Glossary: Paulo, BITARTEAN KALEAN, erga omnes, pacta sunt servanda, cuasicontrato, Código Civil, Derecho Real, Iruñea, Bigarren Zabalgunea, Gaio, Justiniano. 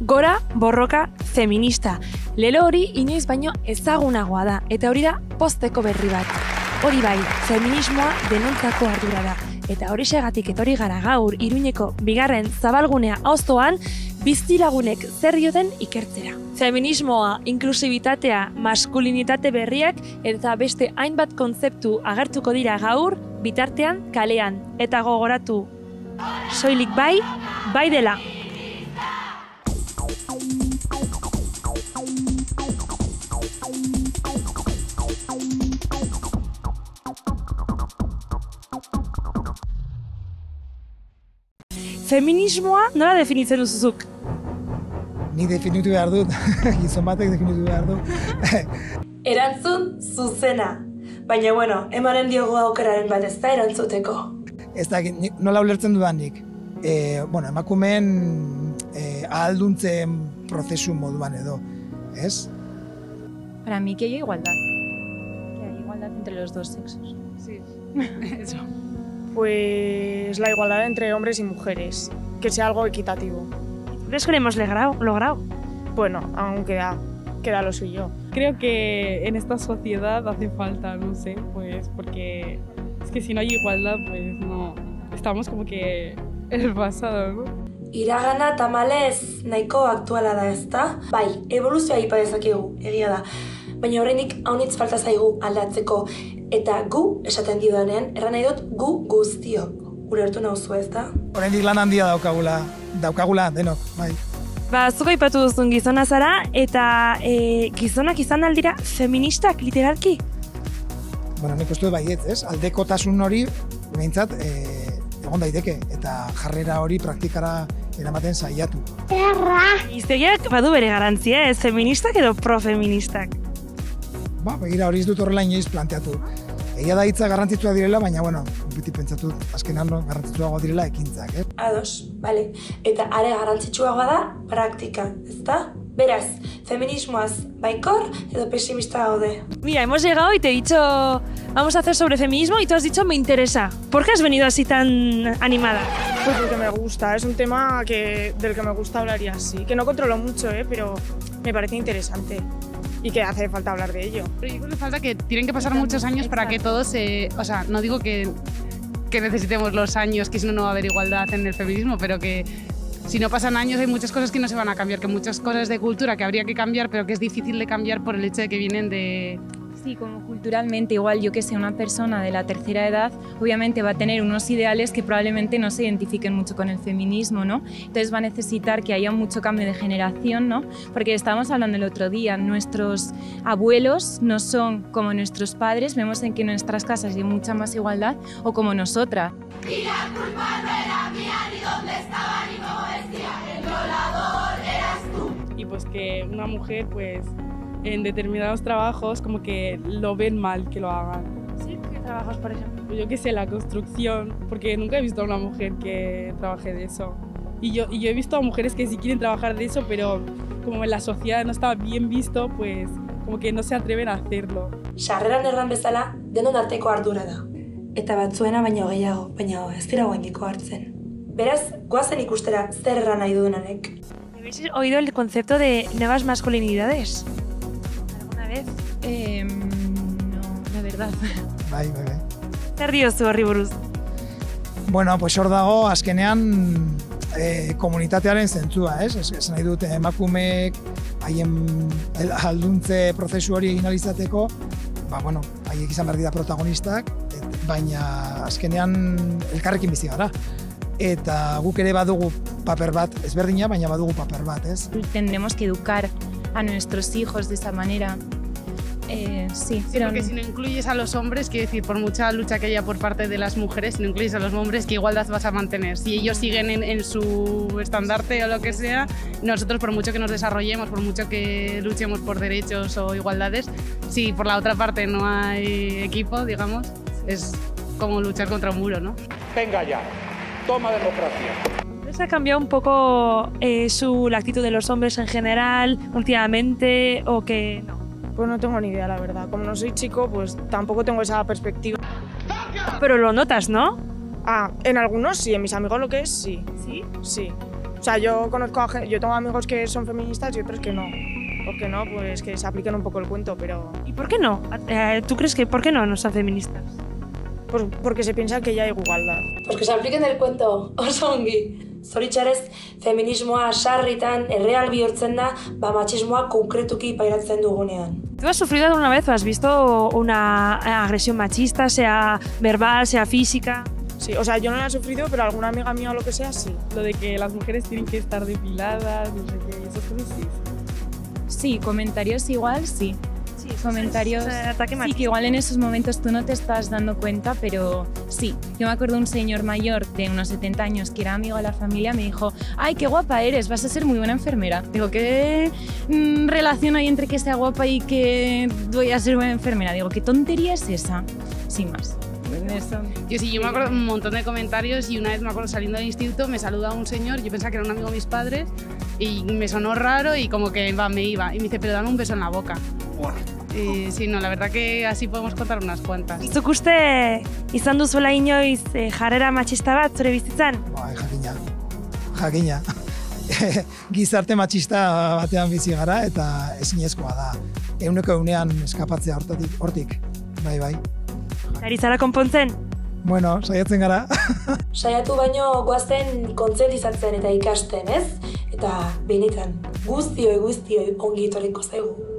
gora borroka feminista. Lelo hori inoiz baino ezagunagoa da, eta hori da pozteko berri bat. Hori bai, feminismoa denontzako ardura da. Eta horixegatik etorri gara gaur Iruñeko bigarren zabalgunea auzoan biztilagunek zer dioten ikertzera. Feminismoa, inklusibitatea, maskulinitate berriak eta beste hainbat kontzeptu agertuko dira gaur bitartean kalean. Eta gogoratu, soilik bai, bai dela. Feminismoa nola definitzen duzuzuk? Ni definitu behar dut, gizon batek definitu behar dut. Erantzun zuzena. Baina, bueno, emanen diogu aukeraren bat ez da erantzuteko. Ez da, nola ulertzen dudanik. Bueno, emakumeen ahalduntzen prozesu moduan edo, ez? Para mí que hay igualdad. Que hay igualdad entre los dos sexos. Sí, eso. Pues la igualdad entre hombres y mujeres, que sea algo equitativo. ¿Crees que lo hemos logrado? Bueno, aún queda lo suyo. Creo que en esta sociedad hace falta, no sé, pues porque es que si no hay igualdad, pues no, estamos como que en el pasado, ¿no? Iragana tamalez nahiko aktuala da, ezta? Bai, evoluzioa ipa dezakegu, egia da. Baina horrenik haunitz falta zaigu aldatzeko, eta gu esaten didanean, erran nahi dut gu guztiok. Ulertu nauzu, ez da? Horrenik lan handia daukagula denok, bai. Ba, zuko aipatu duzun gizona zara, eta gizonak izan aldira feministak literalki? Bueno, nik uste baiet, ez? Aldekotasun hori, behintzat, egon daiteke, eta jarrera hori praktikara eramaten saiatu. Erra! Iztegiak badu bere garantzia, ez? Feministak edo profeministak? Ba, begira, hori dut horrela inoiz planteatu. Egia da hitza garrantzitsua direla, baina, bueno, beti pentsatu, azkenan garrantzitsuago direla ekintzak, eh? Ados, bale. Eta are garrantzitsuagoa da praktika, ez da? Beraz, feminismoaz baikor edo pesimista gaude. Mira, hemos llegado y te he dicho, vamos a hacer sobre feminismo y tú has dicho, me interesa. ¿Por qué has venido así tan animada? Pues porque me gusta, es un tema del que me gusta hablar y así. Que no controlo mucho, pero me parece interesante. Y que hace falta hablar de ello. Pero yo creo que falta que tienen que pasar muchos años para que todos o sea, no digo que necesitemos los años, que si no, no va a haber igualdad en el feminismo, pero que si no pasan años hay muchas cosas que no se van a cambiar, que muchas cosas de cultura que habría que cambiar, pero que es difícil de cambiar por el hecho de que vienen de... Sí, como culturalmente, igual yo que sé, una persona de la tercera edad obviamente va a tener unos ideales que probablemente no se identifiquen mucho con el feminismo, ¿no? Entonces va a necesitar que haya mucho cambio de generación, ¿no? Porque estábamos hablando el otro día, nuestros abuelos no son como nuestros padres, vemos en que en nuestras casas hay mucha más igualdad, o como nosotras. Y la culpa no era mía, ni dónde estaba, ni cómo vestía, el violador eras tú. Y pues que una mujer, pues... en determinados trabajos como que lo ven mal que lo hagan. ¿Sí? ¿Qué trabajos, por ejemplo? Yo qué sé, la construcción, porque nunca he visto a una mujer que trabaje de eso. Y yo he visto a mujeres que sí quieren trabajar de eso, pero como en la sociedad no está bien visto, pues como que no se atreven a hacerlo. Sarreran erran bezala, denon arteko ardura da. Eta batzuena baino gehiago, baina ez dira gaindiko hartzen. Beraz, goazen ikustera zer erran nahi duenanek. ¿Habéis oído el concepto de nuevas masculinidades? No, la verdad. Bai, bai, bai. Zer diozu horri buruz? Bueno, pues hor dago, azkenean komunitatearen zentzua, ez? Ez nahi dut emakumeek haien alduntze prozesu hori analizateko, ba, bueno, haiek izan behar dira protagonistak, baina azkenean elkarrekin bizi gara. Eta guk ere badugu paper bat, ezberdina, baina badugu paper bat, ez? Tendremos que educar a nuestros hijos de esa manera. Sí, pero porque si no incluyes a los hombres, quiero decir, por mucha lucha que haya por parte de las mujeres, si no incluyes a los hombres, ¿qué igualdad vas a mantener? Si ellos siguen en su estandarte o lo que sea, nosotros por mucho que nos desarrollemos, por mucho que luchemos por derechos o igualdades, si por la otra parte no hay equipo, digamos, es como luchar contra un muro, ¿no? Venga ya, toma democracia. ¿Ha cambiado un poco la actitud de los hombres en general últimamente o que no? Pues no tengo ni idea, la verdad. Como no soy chico, pues tampoco tengo esa perspectiva. Pero lo notas, ¿no? Ah, en algunos sí, en mis amigos lo que es, sí. ¿Sí? Sí. O sea, yo tengo amigos que son feministas y otros que no. ¿Por qué no? Pues que se apliquen un poco el cuento, pero... ¿Y por qué no? ¿Tú crees que por qué no son feministas? Pues porque se piensa que ya hay igualdad. Pues que se apliquen el cuento, osongi. Zoritxarrez, feminismoa sarritan erreal bihurtzen da, ba machismoa konkretuki pairatzen dugunean. ¿Tú has sufrido alguna vez o has visto una agresión machista, sea verbal, sea física? Sí, o sea, yo no la he sufrido, pero alguna amiga mía o lo que sea, sí. Lo de que las mujeres tienen que estar depiladas, no sé qué, eso es sí. Sí, comentarios igual, sí. Sí, comentarios. Sí, que igual en esos momentos tú no te estás dando cuenta, pero sí. Yo me acuerdo un señor mayor de unos 70 años que era amigo de la familia, me dijo: "Ay, qué guapa eres, vas a ser muy buena enfermera". Digo, ¿qué relación hay entre que sea guapa y que voy a ser buena enfermera? Digo, ¿qué tontería es esa? Sin más. Eso. Yo sí, yo me acuerdo un montón de comentarios y una vez me acuerdo saliendo del instituto me saluda un señor, yo pensaba que era un amigo de mis padres y me sonó raro y como que me iba y me dice, pero dame un beso en la boca. Sí, no, la verdad que así podemos contar unas cuantas. ¿Zuk uste izan duzuela inoiz jarrera machista bat zure bizitzan? Bai, jakina. Gizarte machista batean bizi gara eta ezinezkoa da. Euneko eunean eskapatzea hortik. Bai. Ari zara konpontzen? Bueno, saiatzen gara. Saiatu baino goazen kontzientizatzen eta ikasten, ez? Eta benetan, guztioi ongi etorriko zaigu.